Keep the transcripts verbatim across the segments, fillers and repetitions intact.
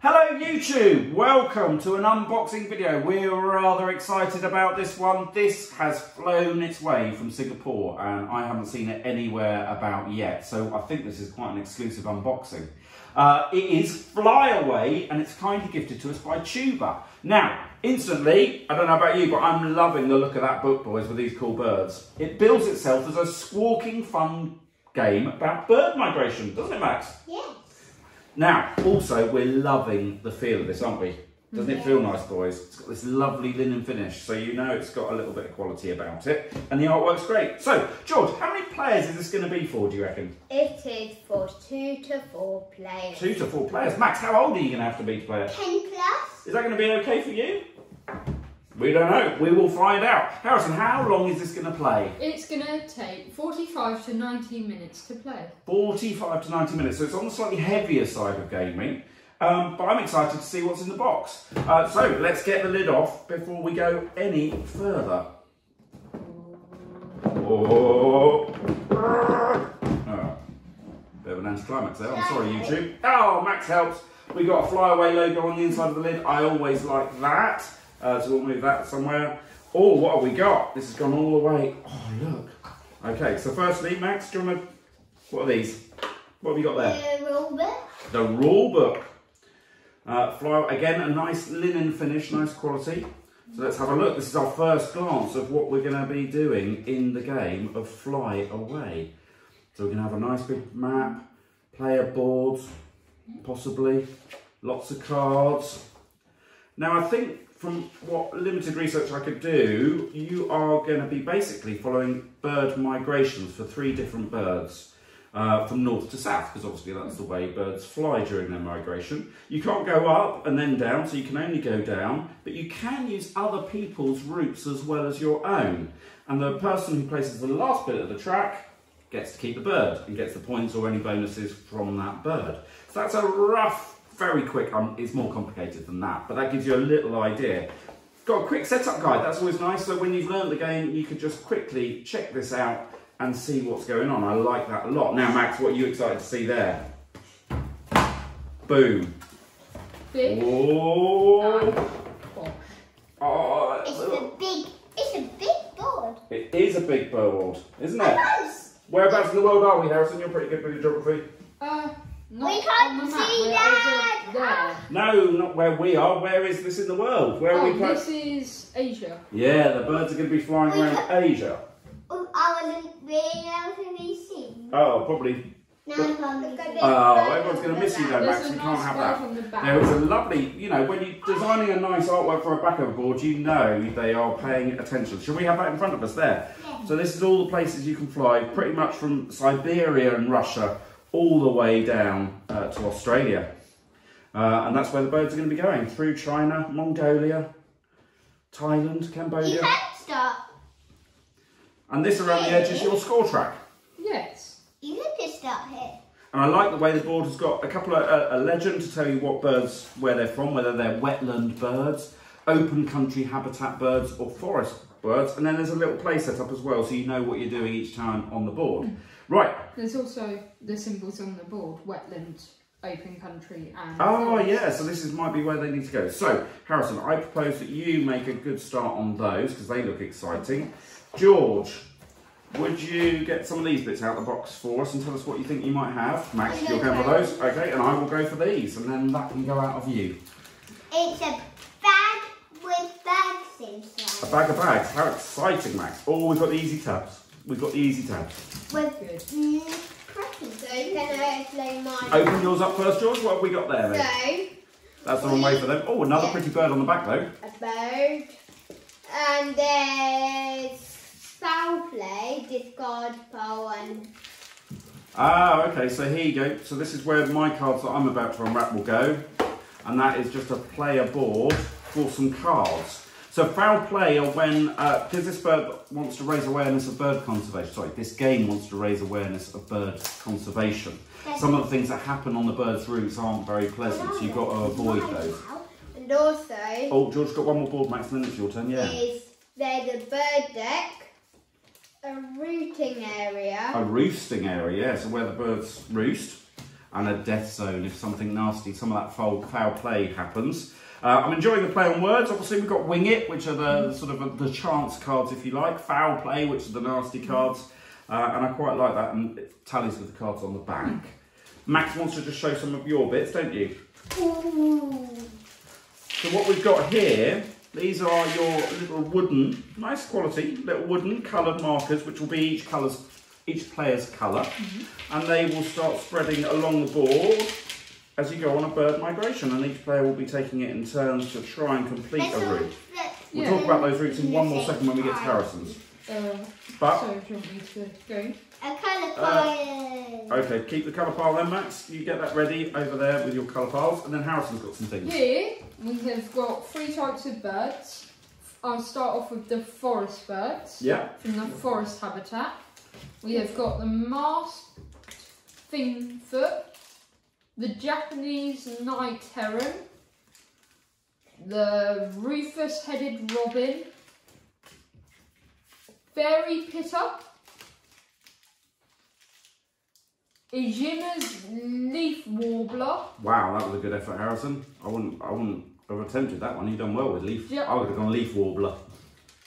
Hello YouTube, welcome to an unboxing video. We're rather excited about this one. This has flown its way from Singapore and I haven't seen it anywhere about yet, so I think this is quite an exclusive unboxing. Uh, it is Fly Away and it's kindly gifted to us by Chuba. Now, instantly, I don't know about you, but I'm loving the look of that book, boys, with these cool birds. It builds itself as a squawking fun game about bird migration, doesn't it, Max? Yeah. Now, also, we're loving the feel of this, aren't we? Doesn't it feel nice, boys? It's got this lovely linen finish, so you know it's got a little bit of quality about it. And the artwork's great. So, George, how many players is this going to be for, do you reckon? It is for two to four players. Two to four players. Max, how old are you going to have to be to play it? Ten plus. Is that going to be okay for you? We don't know. We will find out. Harrison, how long is this going to play? It's going to take forty-five to ninety minutes to play. forty-five to ninety minutes. So it's on the slightly heavier side of gaming. Um, but I'm excited to see what's in the box. Uh, so let's get the lid off before we go any further. Oh, oh. Bit of an anticlimax there. I'm sorry, YouTube. Oh, Max helps. We got a Fly Away logo on the inside of the lid. I always like that. Uh, so we'll move that somewhere. Oh, what have we got? This has gone all the way. Oh, look. Okay, so firstly, Max, do you want to... What are these? What have you got there? The rule book. The rule book. Uh, fly, again, a nice linen finish, nice quality. So let's have a look. This is our first glance of what we're going to be doing in the game of Fly Away. So we're going to have a nice big map, player boards, possibly, lots of cards. Now, I think... From what limited research I could do, you are going to be basically following bird migrations for three different birds uh, from north to south, because obviously that's the way birds fly during their migration. You can't go up and then down, so you can only go down, but you can use other people's routes as well as your own. And the person who places the last bit of the track gets to keep the bird and gets the points or any bonuses from that bird. So that's a rough... Very quick, um, it's more complicated than that, but that gives you a little idea. Got a quick setup guide, that's always nice, so when you've learned the game, you can just quickly check this out and see what's going on. I like that a lot. Now, Max, what are you excited to see there? Boom. Big. Oh. Oh. It's a big, it's a big board. It is a big board, isn't it? Whereabouts in the world are we, Harrison? You're pretty good with your geography. Uh. Not we can't see that! No, not where we are. Where is this in the world? Where oh, are we? This is Asia. Yeah, the birds are going to be flying we around can't... Asia. Oh, I wasn't really seen. Oh, probably. No, but... probably. Oh, everyone's going to miss you though, Max. We nice can't have that. There is a lovely, you know, when you're designing a nice artwork for a back-over board, you know they are paying attention. Shall we have that in front of us there? Yeah. So this is all the places you can fly, pretty much from Siberia and Russia all the way down uh, to Australia. Uh, and that's where the birds are going to be going, through China, Mongolia, Thailand, Cambodia. You can stop. And this around the edge is your score track. Yes. You can just start here. And I like the way the board has got a couple of, uh, a legend to tell you what birds, where they're from, whether they're wetland birds, open country habitat birds or forest birds. And then there's a little play set up as well, so you know what you're doing each time on the board. Mm. Right. There's also the symbols on the board, wetland, open country and... Oh yeah, so this is, might be where they need to go. So, Harrison, I propose that you make a good start on those because they look exciting. George, would you get some of these bits out of the box for us and tell us what you think you might have? Max, you'll go for those. Okay, and I will go for these and then that can go out of you. It's a bag with bags inside. A bag of bags, how exciting, Max. Oh, we've got the easy tabs. We've got the easy tabs. We're good. Mm, so can open mine? Open yours up first, George. What have we got there? So that's the wrong way for them. Oh, another yeah. pretty bird on the back though. A bird. And there's foul play, discard, pole, and. Ah, okay. So here you go. So this is where my cards that I'm about to unwrap will go, and that is just a player board for some cards. So foul play are when, because uh, this bird wants to raise awareness of bird conservation, sorry, this game wants to raise awareness of bird conservation. Some of the things that happen on the bird's routes aren't very pleasant, so you've got to avoid those. And also... Oh, George's got one more board, Max, and then it's your turn, yeah. Is there's a bird deck, a rooting area. A roosting area, yeah, so where the birds roost. and a death zone if something nasty, some of that foul, foul play happens. Uh, I'm enjoying the play on words. Obviously we've got Wing It, which are the sort of the chance cards if you like, Foul Play, which are the nasty cards, uh, and I quite like that, and it tallies with the cards on the back. Max wants to just show some of your bits, don't you? Ooh. So what we've got here, these are your little wooden, nice quality, little wooden coloured markers, which will be each colour's, each player's colour, mm-hmm. and they will start spreading along the board as you go on a bird migration, and each player will be taking it in turns to try and complete That's a route. That, we'll yeah. talk about those routes in one more second when we get to Harrison's. Uh, but sorry, do you want me to go? A colour pile. Uh, okay, keep the colour pile then, Max. You get that ready over there with your colour piles, and then Harrison's got some things. Yeah, we have got three types of birds. I'll start off with the forest birds. Yeah. From the forest habitat. We have got the masked finchfoot, the Japanese Night Heron, the Rufous-Headed Robin, Fairy Pitter, Ijima's Leaf Warbler. Wow, that was a good effort, Harrison. I wouldn't, I wouldn't have attempted that one. You've done well with leaf. Yep. I would have gone Leaf Warbler.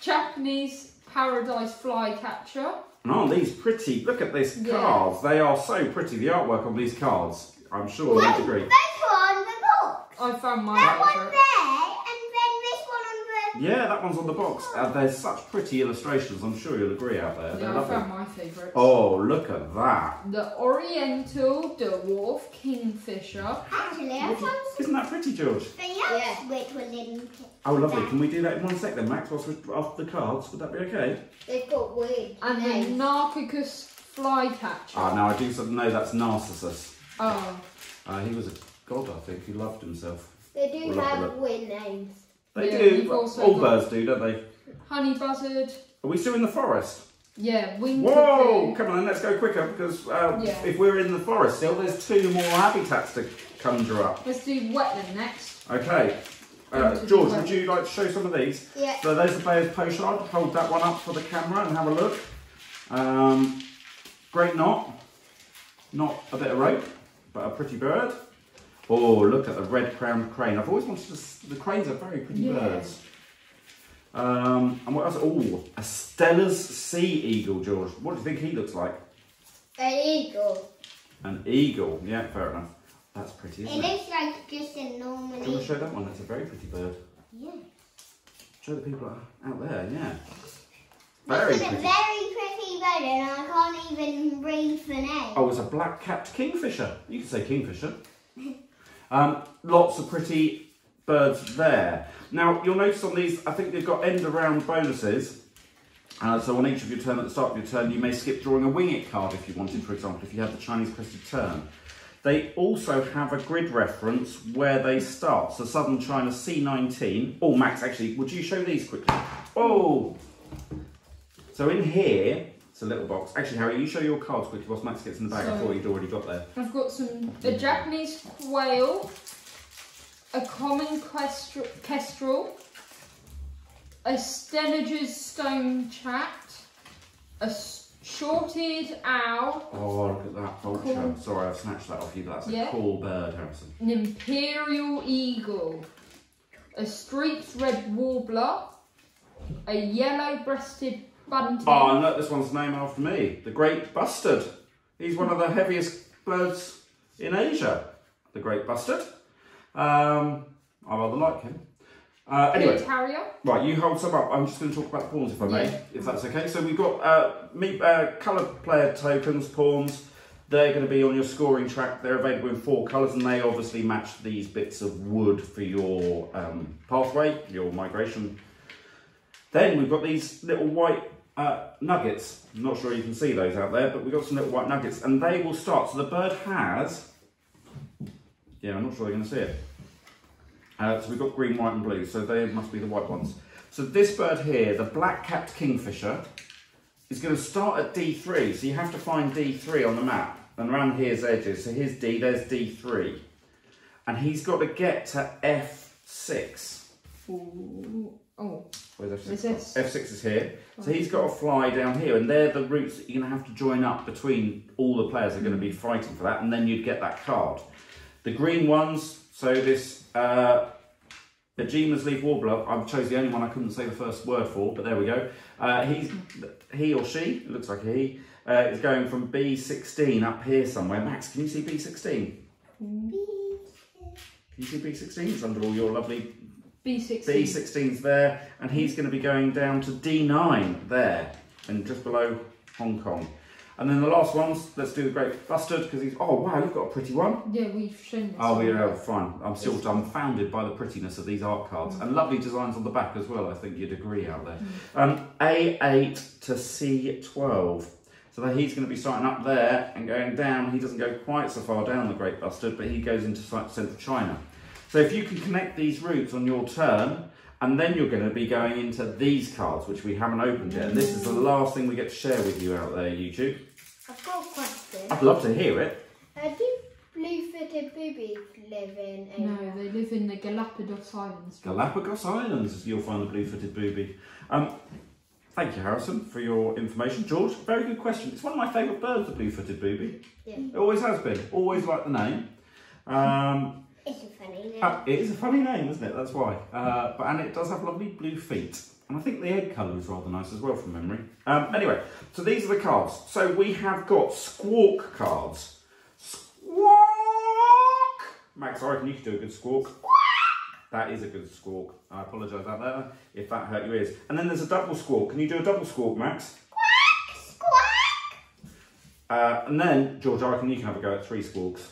Japanese Paradise Flycatcher. And aren't these pretty? Look at these yeah. cards. They are so pretty. The artwork on these cards. I'm sure we'll agree. Those were on the box. I found my That one there, and then this one on the... Yeah, that one's on the box. Oh. Uh, there's such pretty illustrations. I'm sure you'll agree out there. Yeah, I found my favourite. Oh, look at that. The Oriental Dwarf Kingfisher. Actually, I found... Isn't that pretty, George? The yeah. which one didn't... Oh, lovely. Can we do that in one sec then, Max? Whilst we're off the cards, would that be okay? They've got weird. And yes. the Narcicus Flycatcher. Oh, no, I do sort of know that's Narcissus. Oh. Uh, he was a god, I think. He loved himself. They do we'll have weird names. They yeah, do. All birds do, don't they? Honey buzzard. Are we still in the forest? Yeah. Whoa! Come on, then, let's go quicker because uh, yeah. if we're in the forest still, there's two more habitats to conjure up. Let's do wetland next. Okay. Uh, George, would you like to show some of these? Yeah. So there's the Bayer's Pochard. Hold that one up for the camera and have a look. Um, great knot. Not a bit of rope. But a pretty bird. Oh, look at the red-crowned crane. I've always wanted to... The cranes are very pretty yeah. birds. Um, and what else? Oh, a Stellar's Sea Eagle, George. What do you think he looks like? An eagle. An eagle. Yeah, fair enough. That's pretty, isn't it? It looks like just a normal eagle. Do you want to show that one? That's a very pretty bird. Yeah. Show the people out there, yeah. Very pretty. It's a very pretty bird and I can't even read the name. Oh, it's a black-capped kingfisher. You could say kingfisher. um, lots of pretty birds there. Now, you'll notice on these, I think they've got end-around bonuses. Uh, so on each of your turn, at the start of your turn, you may skip drawing a Wing It card if you wanted, for example, if you had the Chinese-crested tern. They also have a grid reference where they start. So Southern China C nineteen. Oh, Max, actually, would you show these quickly? Oh! So in here, it's a little box. Actually, Harry, you show your cards quickly whilst Max gets in the bag. So, I thought you'd already got there. I've got some, a Japanese quail, a common kestrel, a stenager's stone chat, a short-eared owl. Oh, look at that vulture. Cool. Sorry, I've snatched that off you, but that's yeah. a cool bird, Harrison. An imperial eagle, a streaked red warbler, a yellow-breasted Bunting. Oh, and look, this one's named after me. The Great Bustard. He's one of the heaviest birds in Asia. The Great Bustard. Um, I rather like him. Uh, anyway, right, you hold some up. I'm just going to talk about the pawns, if I may, yeah. if that's okay. So we've got uh, meat, uh, colour player tokens, pawns. They're going to be on your scoring track. They're available in four colours, and they obviously match these bits of wood for your um, pathway, your migration. Then we've got these little white... Uh, nuggets. I'm not sure you can see those out there, but we've got some little white nuggets, and they will start. So the bird has, yeah, I'm not sure they're going to see it. Uh, so we've got green, white, and blue. So they must be the white ones. So this bird here, the black-capped kingfisher, is going to start at D three. So you have to find D three on the map, and around here's edges. So here's D. There's D three, and he's got to get to F six. Ooh. Oh. Where's F six? Is this? F six is here. Oh. So he's got a fly down here, and they're the routes that you're going to have to join up between. All the players are mm. going to be fighting for that, and then you'd get that card. The green ones, so this uh, Ijima's Leaf Warbler, I chose the only one I couldn't say the first word for, but there we go. Uh, he's, he or she, it looks like a he, uh, is going from B sixteen up here somewhere. Max, can you see B sixteen? B sixteen. Can you see B sixteen? It's under all your lovely... B sixteen. B sixteen's there, and he's going to be going down to D nine there, and just below Hong Kong. And then the last ones, let's do the Great Bustard, because he's, oh wow, you've got a pretty one. Yeah, we've shown this. Oh, we're yeah, fine. I'm still yes. I'm founded by the prettiness of these art cards. Mm. And lovely designs on the back as well, I think you'd agree out there. Mm. Um, A eight to C twelve. So that he's going to be starting up there and going down. He doesn't go quite so far down the Great Bustard, but he goes into central China. So if you can connect these routes on your turn, and then you're going to be going into these cards, which we haven't opened yet. And this is the last thing we get to share with you out there, YouTube. I've got a question. I'd love to hear it. Uh, do blue-footed boobies live in a... No, they live in the Galapagos Islands. Galapagos Islands, you'll find the blue-footed booby. Um, thank you, Harrison, for your information. George, very good question. It's one of my favourite birds, the blue-footed booby. Yeah. It always has been. Always like the name. Um... It's a funny name. Uh, it is a funny name, isn't it? That's why. Uh, but, and it does have lovely blue feet. And I think the egg colour is rather nice as well, from memory. Um, anyway, so these are the cards. So we have got squawk cards. Squawk! Max, I reckon you could do a good squawk. Squawk! That is a good squawk. I apologise out there if that hurt your ears. And then there's a double squawk. Can you do a double squawk, Max? Squawk! Squawk! Uh, and then, George, I reckon you can have a go at three squawks.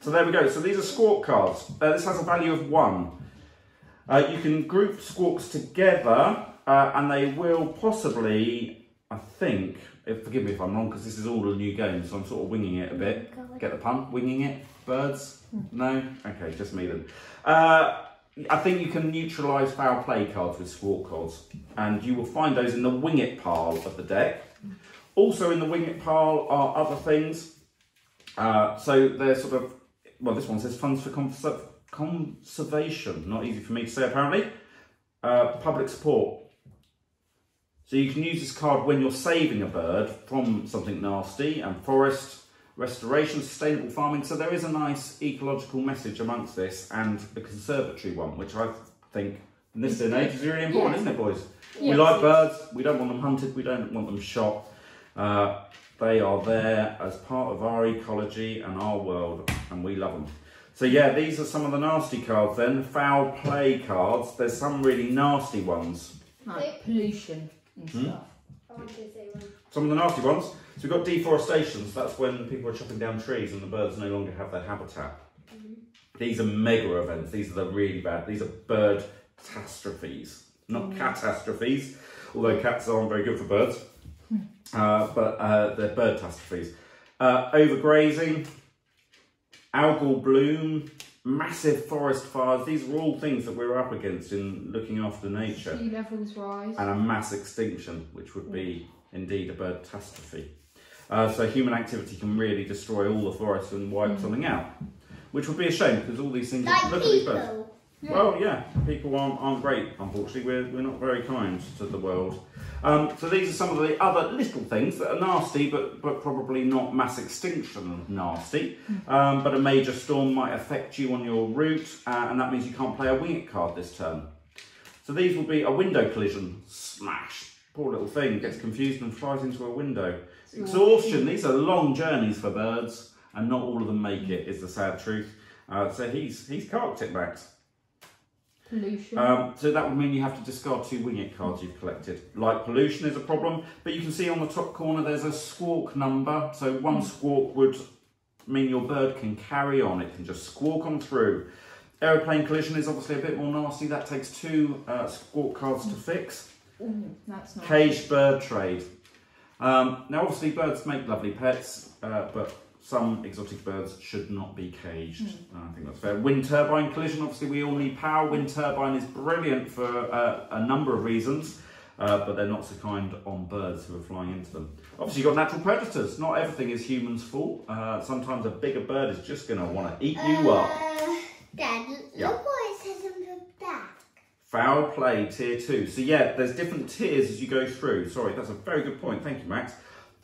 So there we go. So these are squawk cards. Uh, this has a value of one. Uh, you can group squawks together uh, and they will possibly, I think, if, forgive me if I'm wrong, because this is all a new game, so I'm sort of winging it a bit. Oh, get the pun? Winging it? Birds? No? Okay, just me then. Uh, I think you can neutralise foul play cards with squawk cards, and you will find those in the wing it pile of the deck. Also in the wing it pile are other things. Uh, so they're sort of, well, this one says funds for cons conservation, not easy for me to say apparently, uh, public support. So you can use this card when you're saving a bird from something nasty, and forest, restoration, sustainable farming. So there is a nice ecological message amongst this, and the conservatory one, which I think in this day and age is really important, yes. isn't it, boys? Yes. We like birds, we don't want them hunted, we don't want them shot. Uh, They are there as part of our ecology and our world, and we love them. So yeah, these are some of the nasty cards then. Foul play cards. There's some really nasty ones. Like pollution and hmm? stuff. I want to say one. Some of the nasty ones. So we've got deforestation. So that's when people are chopping down trees and the birds no longer have their habitat. Mm-hmm. These are mega events. These are the really bad. These are bird catastrophes. Not mm-hmm. catastrophes, although cats aren't very good for birds. Uh, but uh, they're bird catastrophes. Uh, overgrazing, algal bloom, massive forest fires. These are all things that we're up against in looking after nature. Sea levels rise. And a mass extinction, which would be indeed a bird catastrophe. Uh, so human activity can really destroy all the forests and wipe mm. something out. Which would be a shame, because all these things... Like look people. At these birds. Yeah. Well, yeah, people aren't, aren't great, unfortunately. We're, we're not very kind to the world. Um, so these are some of the other little things that are nasty, but, but probably not mass extinction nasty. Um, but a major storm might affect you on your route, uh, and that means you can't play a wing it card this turn. So these will be a window collision. Smash! Poor little thing gets confused and flies into a window. Exhaustion. These are long journeys for birds, and not all of them make it, is the sad truth. Uh, so he's, he's carked it, Max. Pollution. Um, so that would mean you have to discard two wing it cards you've collected. Like pollution is a problem, but you can see on the top corner there's a squawk number. So one squawk would mean your bird can carry on. It can just squawk on through. Aeroplane collision is obviously a bit more nasty. That takes two uh, squawk cards to fix. Ooh, that's not caged bird trade. Um, now obviously birds make lovely pets, uh, but some exotic birds should not be caged. Mm. I think that's fair. Wind turbine collision, obviously we all need power. Wind turbine is brilliant for uh, a number of reasons, uh, but they're not so kind on birds who are flying into them. Obviously you've got natural predators. Not everything is humans' fault. Uh, sometimes a bigger bird is just gonna wanna eat you uh, up. Dad, yeah. Look what it says on the back. Foul play, tier two. So yeah, there's different tiers as you go through. Sorry, that's a very good point. Thank you, Max.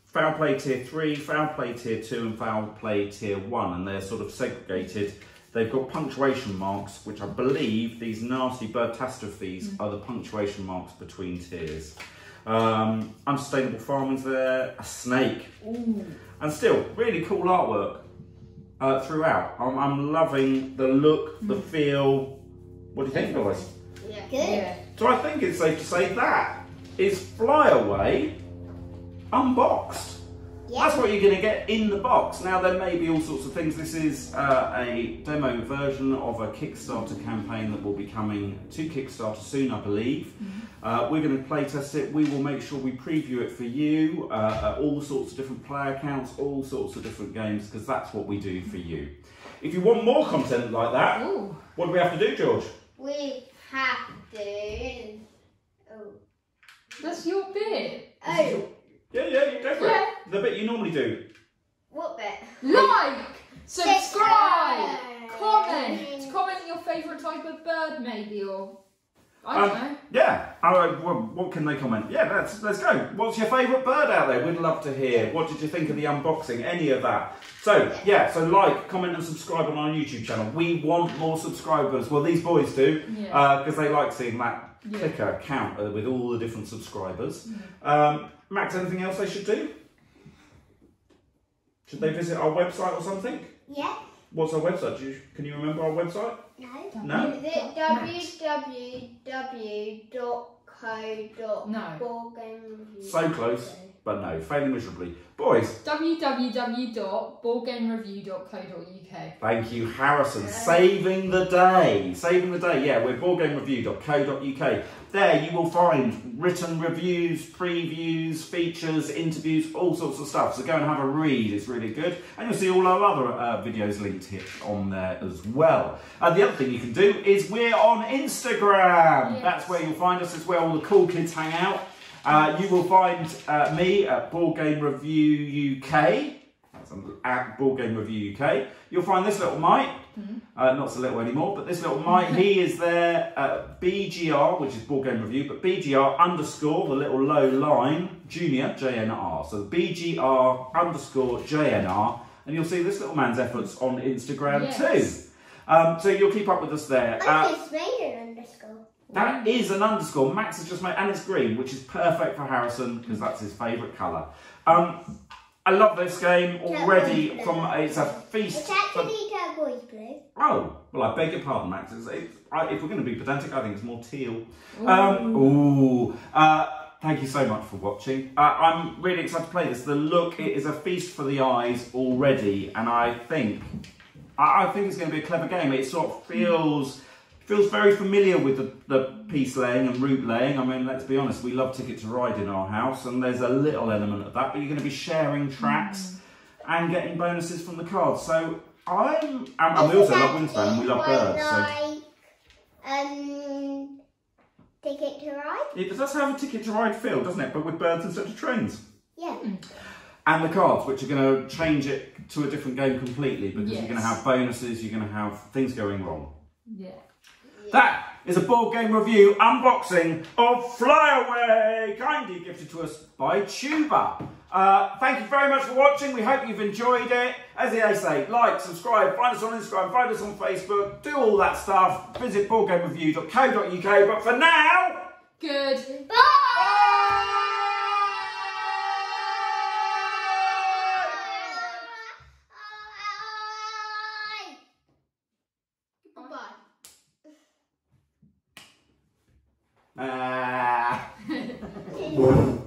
Foul play tier three, foul play tier two, and foul play tier one. And they're sort of segregated. They've got punctuation marks, which I believe these nasty bird catastrophes mm. are the punctuation marks between tiers. Um, unsustainable farming's there, a snake. Ooh. And still, really cool artwork uh, throughout. I'm, I'm loving the look, mm. the feel. What do you think, guys? Yeah. Good. So I think it's safe to say that is Fly Away unboxed. Yep. That's what you're going to get in the box. Now, there may be all sorts of things. This is uh, a demo version of a Kickstarter campaign that will be coming to Kickstarter soon, I believe. Mm-hmm. uh, we're going to play test it. We will make sure we preview it for you. Uh, all sorts of different player counts, all sorts of different games, because that's what we do for you. If you want more content like that, ooh. What do we have to do, George? We have to... Oh. That's your bit. Oh. Yeah, yeah, you go for yeah. it. The bit you normally do. What bit? Like, subscribe, comment, comment your favourite type of bird, maybe, or I don't um, know. Yeah. Uh, what can they comment? Yeah, let's let's go. What's your favourite bird out there? We'd love to hear. What did you think of the unboxing? Any of that? So yeah, so like, comment, and subscribe on our YouTube channel. We want more subscribers. Well, these boys do because yeah. uh, they like seeing that. Yeah. Clicker counter with all the different subscribers. Yeah. Um, Max, anything else they should do? Should they visit our website or something? Yeah. What's our website? Do you, can you remember our website? No. No? Is it w w w dot co dot board game review? So close, but no. Failing miserably. Boys. w w w dot board game review dot co dot u k. Thank you, Harrison. Yeah. Saving the day. Saving the day. Yeah, we're board game review dot co dot u k. There you will find written reviews, previews, features, interviews, all sorts of stuff. So go and have a read. It's really good. And you'll see all our other uh, videos linked here on there as well. And uh, the other thing you can do is we're on Instagram. Yes. That's where you'll find us. It's where all the cool kids hang out. Uh, you will find uh, me at Board Game Review U K. That's at Board Game Review U K. You'll find this little mite, mm-hmm. uh, not so little anymore, but this little mite, he is there at B G R, which is Board Game Review, but B G R underscore the little low line junior J N R. So B G R underscore J N R, and you'll see this little man's efforts on Instagram yes. too. Um, so you'll keep up with us there. I just made an underscore. That is an underscore. Max has just made, and it's green, which is perfect for Harrison because that's his favourite colour. Um, I love this game already. Turquoise from blue. It's a feast. It's actually but, turquoise blue. Oh, well, I beg your pardon, Max. It's, it's, I, if we're going to be pedantic, I think it's more teal. Ooh. Um, ooh. Uh, Thank you so much for watching. Uh, I'm really excited to play this. The look, it is a feast for the eyes already, and I think, I, I think it's going to be a clever game. It sort of feels. Feels very familiar with the, the piece laying and route laying. I mean, let's be honest, we love Ticket to Ride in our house, and there's a little element of that, but you're going to be sharing tracks mm. and getting bonuses from the cards. So I'm, and, and we also love Wingspan, and we love birds. Like, so. um, Ticket to Ride? It does have a Ticket to Ride feel, doesn't it? But with birds instead of trains. Yeah. Mm. And the cards, which are going to change it to a different game completely, because yes. you're going to have bonuses, you're going to have things going wrong. Yeah. That is a board game review unboxing of Fly Away, kindly gifted to us by Chuba. Uh, thank you very much for watching. We hope you've enjoyed it. As they say, like, subscribe, find us on Instagram, find us on Facebook, do all that stuff. Visit board game review dot co dot u k. But for now, goodbye. Bye. Ah.